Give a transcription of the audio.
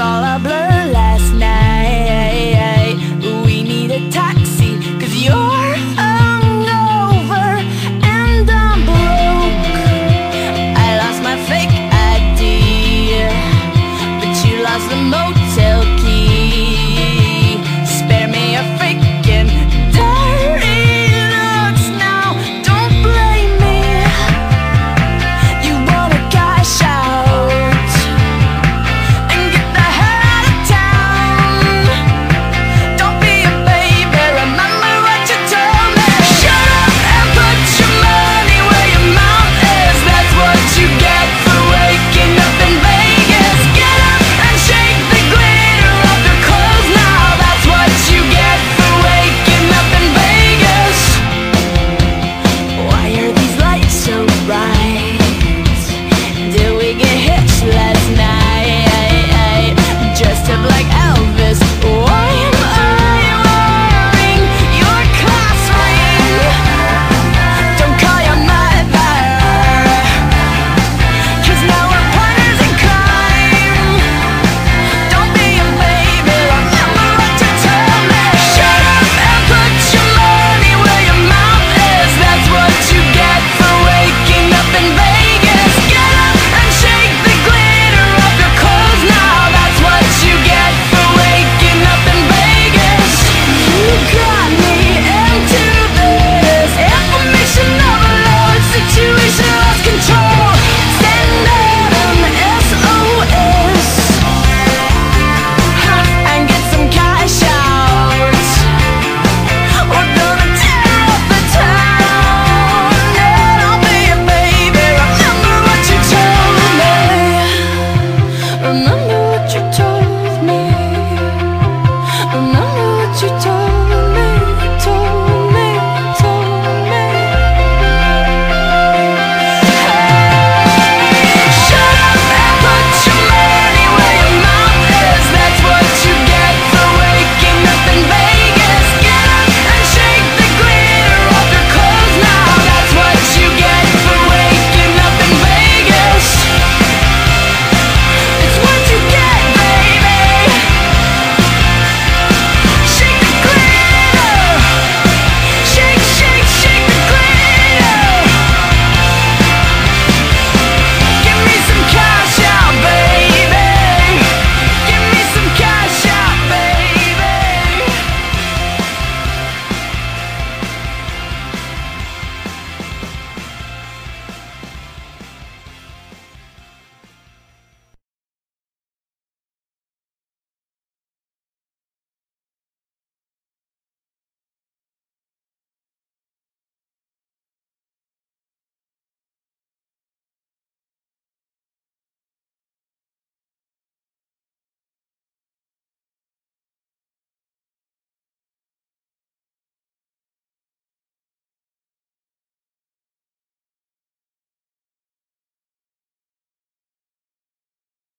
all a blur.